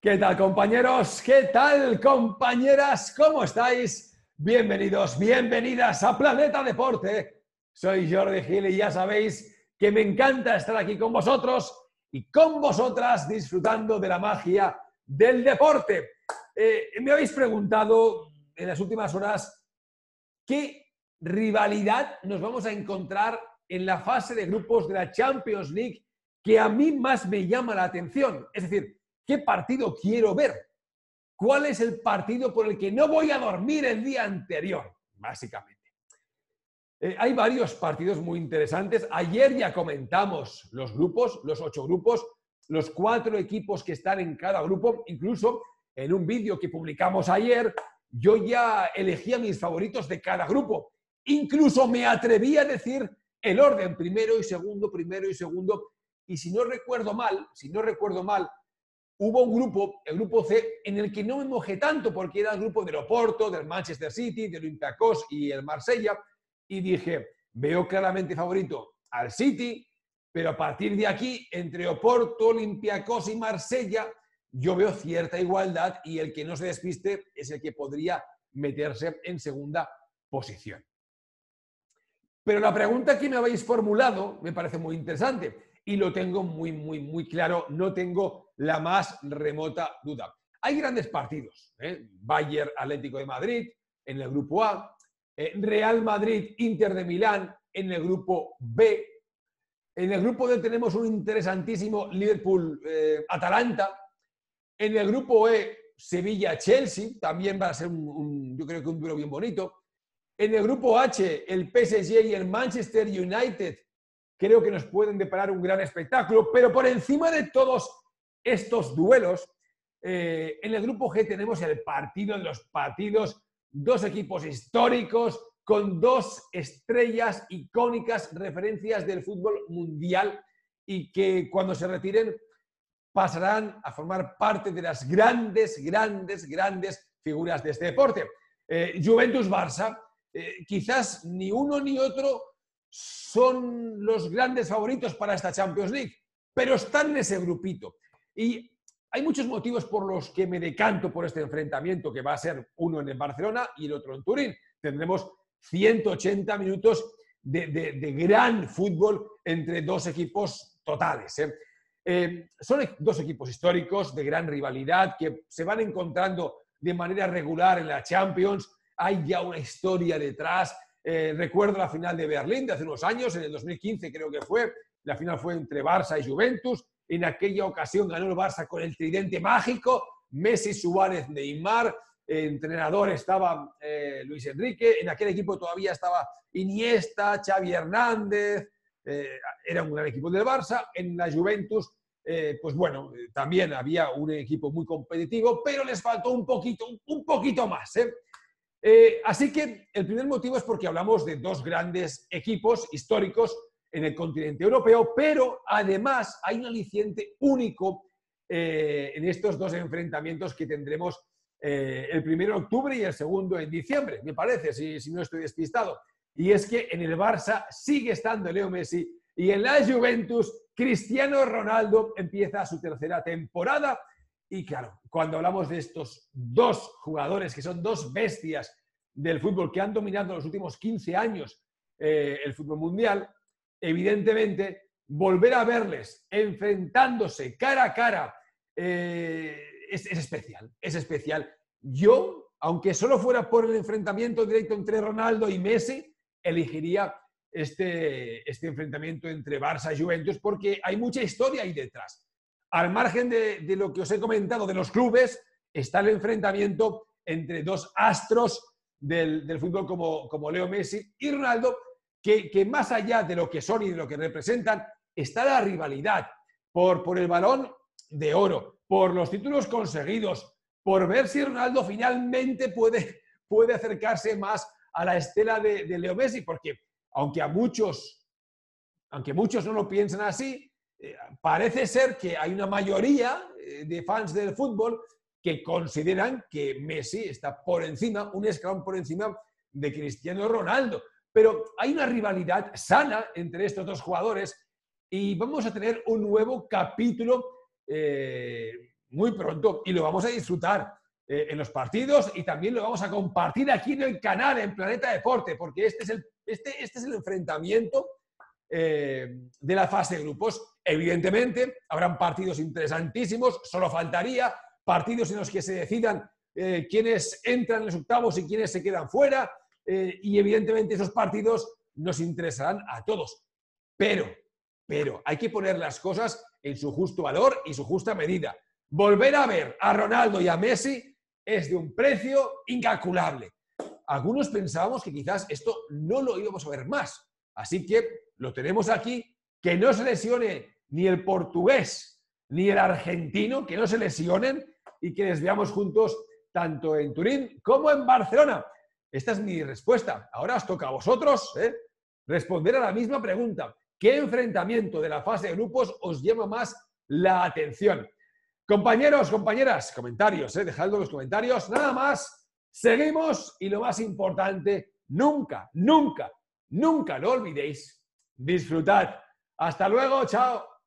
¿Qué tal, compañeros? ¿Qué tal, compañeras? ¿Cómo estáis? Bienvenidos, bienvenidas a Planeta Deporte. Soy Jordi Gil y ya sabéis que me encanta estar aquí con vosotros y con vosotras disfrutando de la magia del deporte. Me habéis preguntado en las últimas horas qué rivalidad nos vamos a encontrar en la fase de grupos de la Champions League que a mí más me llama la atención. Es decir, ¿qué partido quiero ver? ¿Cuál es el partido por el que no voy a dormir el día anterior? Básicamente. Hay varios partidos muy interesantes. Ayer ya comentamos los grupos, los 8 grupos, los 4 equipos que están en cada grupo. Incluso en un vídeo que publicamos ayer, yo ya elegía mis favoritos de cada grupo. Incluso me atreví a decir el orden, primero y segundo. Y si no recuerdo mal, hubo un grupo, el grupo C, en el que no me mojé tanto porque era el grupo del Oporto, del Manchester City, del Olympiacos y el Marsella. Y dije, veo claramente favorito al City, pero a partir de aquí, entre Oporto, Olympiacos y Marsella, yo veo cierta igualdad y el que no se despiste es el que podría meterse en segunda posición. Pero la pregunta que me habéis formulado me parece muy interesante. Y lo tengo muy claro, no tengo la más remota duda. Hay grandes partidos, Bayern, Atlético de Madrid, en el grupo A, Real Madrid, Inter de Milán, en el grupo B. En el grupo D tenemos un interesantísimo Liverpool, Atalanta. En el grupo E, Sevilla, Chelsea, también va a ser yo creo que un duelo bien bonito. En el grupo H, el PSG y el Manchester United. Creo que nos pueden deparar un gran espectáculo, pero por encima de todos estos duelos, en el grupo G tenemos el partido de los partidos, 2 equipos históricos con 2 estrellas icónicas, referencias del fútbol mundial y que cuando se retiren pasarán a formar parte de las grandes figuras de este deporte. Juventus-Barça, quizás ni uno ni otro son los grandes favoritos para esta Champions League, pero están en ese grupito. Y hay muchos motivos por los que me decanto por este enfrentamiento, que va a ser uno en Barcelona y el otro en Turín. Tendremos 180 minutos de gran fútbol entre 2 equipos totales. Son 2 equipos históricos de gran rivalidad que se van encontrando de manera regular en la Champions. Hay ya una historia detrás. Recuerdo la final de Berlín de hace unos años, en el 2015 creo que fue. La final fue entre Barça y Juventus. En aquella ocasión ganó el Barça con el tridente mágico. Messi, Suárez, Neymar. Entrenador estaba Luis Enrique. En aquel equipo todavía estaba Iniesta, Xavi Hernández. Era un gran equipo del Barça. En la Juventus, pues bueno, también había un equipo muy competitivo, pero les faltó un poquito más, así que el primer motivo es porque hablamos de 2 grandes equipos históricos en el continente europeo, pero además hay un aliciente único en estos 2 enfrentamientos que tendremos el primero en octubre y el segundo en diciembre, me parece, si no estoy despistado. Y es que en el Barça sigue estando Leo Messi y en la Juventus Cristiano Ronaldo empieza su 3ª temporada. Y claro, cuando hablamos de estos 2 jugadores, que son 2 bestias del fútbol que han dominado los últimos 15 años el fútbol mundial, evidentemente volver a verles enfrentándose cara a cara es especial, es especial. Yo, aunque solo fuera por el enfrentamiento directo entre Ronaldo y Messi, elegiría este enfrentamiento entre Barça y Juventus porque hay mucha historia ahí detrás. Al margen de lo que os he comentado de los clubes, está el enfrentamiento entre 2 astros del fútbol como Leo Messi y Ronaldo, que más allá de lo que son y de lo que representan, está la rivalidad por el Balón de Oro, por los títulos conseguidos, por ver si Ronaldo finalmente puede acercarse más a la estela de Leo Messi, porque aunque muchos no lo piensan así, parece ser que hay una mayoría de fans del fútbol que consideran que Messi está por encima, un escalón por encima de Cristiano Ronaldo. Pero hay una rivalidad sana entre estos 2 jugadores y vamos a tener un nuevo capítulo muy pronto y lo vamos a disfrutar en los partidos y también lo vamos a compartir aquí en el canal, en Planeta Deporte, porque este es el enfrentamiento de la fase de grupos. Evidentemente, habrán partidos interesantísimos, solo faltaría partidos en los que se decidan quiénes entran en los octavos y quiénes se quedan fuera, y evidentemente esos partidos nos interesarán a todos. Pero hay que poner las cosas en su justo valor y su justa medida. Volver a ver a Ronaldo y a Messi es de un precio incalculable. Algunos pensábamos que quizás esto no lo íbamos a ver más. Así que lo tenemos aquí. Que no se lesione ni el portugués ni el argentino, que no se lesionen y que les veamos juntos tanto en Turín como en Barcelona. Esta es mi respuesta. Ahora os toca a vosotros responder a la misma pregunta. ¿Qué enfrentamiento de la fase de grupos os llama más la atención? Compañeros, compañeras, comentarios, dejadlo en los comentarios. Nada más, seguimos y lo más importante, nunca, nunca, nunca lo olvidéis. Disfrutad. Hasta luego, chao.